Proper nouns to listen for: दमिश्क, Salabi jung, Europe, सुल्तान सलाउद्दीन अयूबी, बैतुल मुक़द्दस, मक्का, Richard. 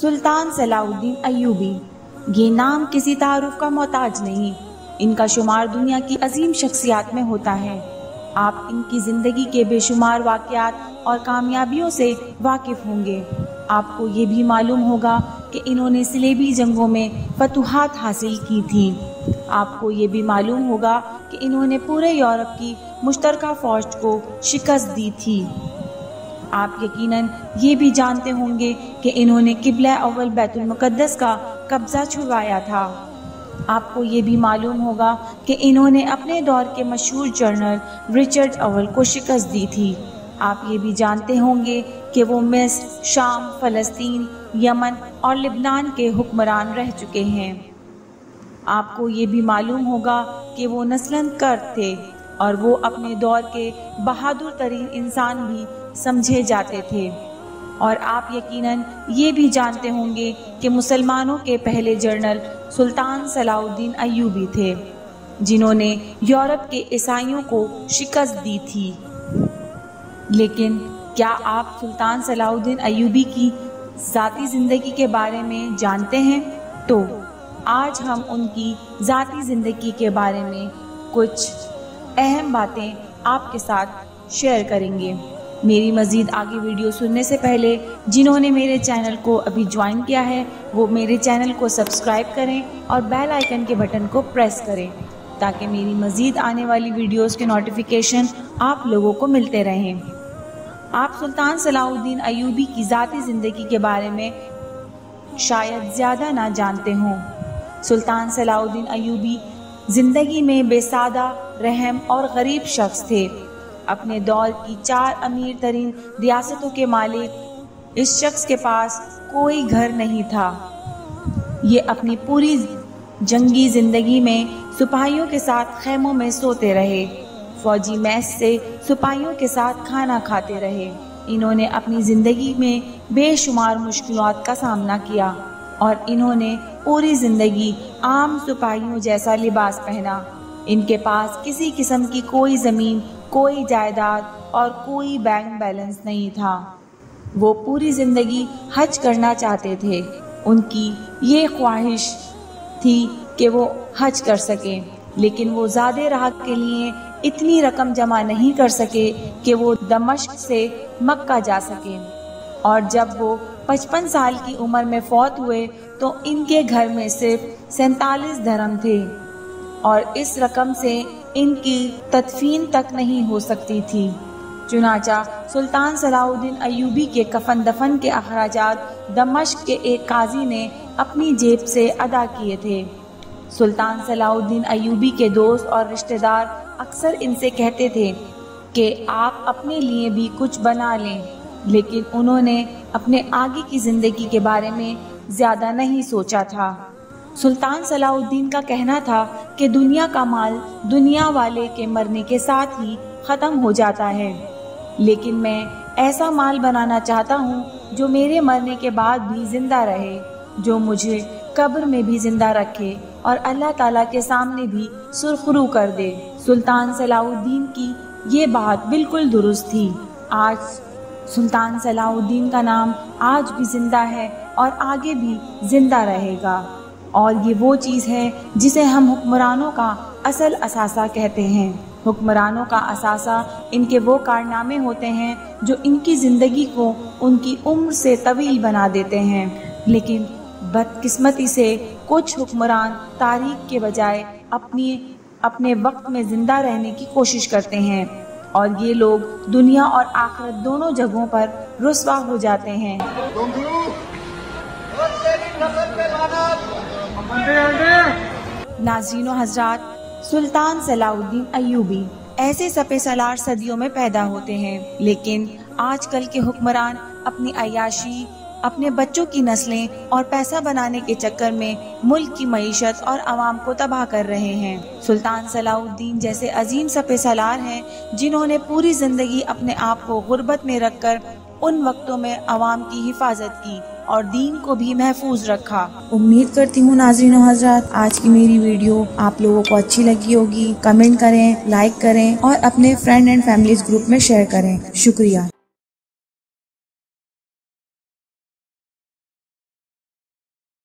सुल्तान सलाउद्दीन अयूबी। ये नाम किसी तारुफ का मोहताज नहीं, इनका शुमार दुनिया की अजीम शख्सियात में होता है। आप इनकी ज़िंदगी के बेशुमार वाक़यात और कामयाबियों से वाकिफ़ होंगे। आपको ये भी मालूम होगा कि इन्होंने सलेबी जंगों में फतुहात हासिल की थी। आपको ये भी मालूम होगा कि इन्होंने पूरे यूरोप की मुश्तरका फ़ौज को शिकस्त दी थी। आप यकीनन ये भी जानते होंगे कि इन्होंने किबला अव्वल बैतुल मुक़द्दस का कब्ज़ा छुड़वाया था। आपको ये भी मालूम होगा कि इन्होंने अपने दौर के मशहूर जर्नल रिचर्ड अव्वल को शिकस्त दी थी। आप ये भी जानते होंगे कि वो मिस्र, शाम, फ़लस्तीन, यमन और लिबनान के हुक्मरान रह चुके हैं। आपको ये भी मालूम होगा कि वो नस्लन कर्द थे और वो अपने दौर के बहादुर तरीन इंसान भी समझे जाते थे। और आप यकीनन ये भी जानते होंगे कि मुसलमानों के पहले जर्नल सुल्तान सलाउद्दीन अयूबी थे, जिन्होंने यूरोप के ईसाइयों को शिकस्त दी थी। लेकिन क्या आप सुल्तान सलाउद्दीन अयूबी की ज़ाती ज़िंदगी के बारे में जानते हैं? तो आज हम उनकी ज़ाती ज़िंदगी के बारे में कुछ अहम बातें आपके साथ शेयर करेंगे। मेरी मज़ीद आगे वीडियो सुनने से पहले जिन्होंने मेरे चैनल को अभी ज्वाइन किया है वो मेरे चैनल को सब्सक्राइब करें और बेल आइकन के बटन को प्रेस करें ताकि मेरी मज़ीद आने वाली वीडियोस के नोटिफिकेशन आप लोगों को मिलते रहें। आप सुल्तान सलाउद्दीन अयूबी की ज़ाती ज़िंदगी के बारे में शायद ज़्यादा ना जानते हों। सुल्तान सलाउद्दीन अयूबी ज़िंदगी में बेसादा, रहम और गरीब शख्स थे। अपने दौर की चार अमीर तरीन रियासतों के मालिक इस शख्स के पास कोई घर नहीं था। ये अपनी पूरी जंगी ज़िंदगी में सिपाहियों के साथ खैमों में सोते रहे, फौजी मैस से सिपाहियों के साथ खाना खाते रहे। इन्होंने अपनी ज़िंदगी में बेशुमार मुश्किलात का सामना किया और इन्होंने पूरी ज़िंदगी आम सिपाहियों जैसा लिबास पहना। इनके पास किसी किस्म की कोई ज़मीन, कोई जायदाद और कोई बैंक बैलेंस नहीं था। वो पूरी ज़िंदगी हज करना चाहते थे। उनकी ये ख्वाहिश थी कि वो हज कर सकें, लेकिन वो ज़्यादा राह के लिए इतनी रकम जमा नहीं कर सके कि वो दमिश्क से मक्का जा सकें। और जब वो 55 साल की उम्र में फौत हुए तो इनके घर में सिर्फ 47 दिरहम थे और इस रकम से इनकी तदफीन तक नहीं हो सकती थी। चुनाचा सुल्तान सलाउद्दीन अयूबी के कफन दफन के अखराजात दमिश्क के एक काजी ने अपनी जेब से अदा किए थे। सुल्तान सलाउद्दीन अयूबी के दोस्त और रिश्तेदार अक्सर इनसे कहते थे कि आप अपने लिए भी कुछ बना लें, लेकिन उन्होंने अपने आगे की ज़िंदगी के बारे में ज़्यादा नहीं सोचा था। सुल्तान सलाउद्दीन का कहना था कि दुनिया का माल दुनिया वाले के मरने के साथ ही ख़त्म हो जाता है, लेकिन मैं ऐसा माल बनाना चाहता हूँ जो मेरे मरने के बाद भी ज़िंदा रहे, जो मुझे कब्र में भी ज़िंदा रखे और अल्लाह ताला के सामने भी सुरखरू कर दे। सुल्तान सलाउद्दीन की ये बात बिल्कुल दुरुस्त थी। आज सुल्तान सलाउद्दीन का नाम आज भी ज़िंदा है और आगे भी ज़िंदा रहेगा, और ये वो चीज़ है जिसे हम हुक्मरानों का असल असासा कहते हैं। हुक्मरानों का असासा इनके वो कारनामे होते हैं जो इनकी ज़िंदगी को उनकी उम्र से तवील बना देते हैं। लेकिन बदकिस्मती से कुछ हुक्मरान तारीख के बजाय अपने वक्त में ज़िंदा रहने की कोशिश करते हैं, और ये लोग दुनिया और आखिरत दोनों जगहों पर रुस्वा हो जाते हैं। नाज़रीनो हज़रात, सुल्तान सलाउद्दीन अयूबी ऐसे सपे सलार सदियों में पैदा होते हैं, लेकिन आजकल के हुक्मरान अपनी अयाशी, अपने बच्चों की नस्लें और पैसा बनाने के चक्कर में मुल्क की मईशत और आवाम को तबाह कर रहे हैं। सुल्तान सलाउद्दीन जैसे अजीम सपे सलार हैं जिन्होंने पूरी ज़िंदगी अपने आप को गुर्बत में रख कर उन वक्तों में आवाम की हिफाजत की और दीन को भी महफूज रखा। उम्मीद करती हूँ नाज़रीनो हज़रात, आज की मेरी वीडियो आप लोगों को अच्छी लगी होगी। कमेंट करें, लाइक करें और अपने फ्रेंड एंड फैमिलीज ग्रुप में शेयर करें। शुक्रिया।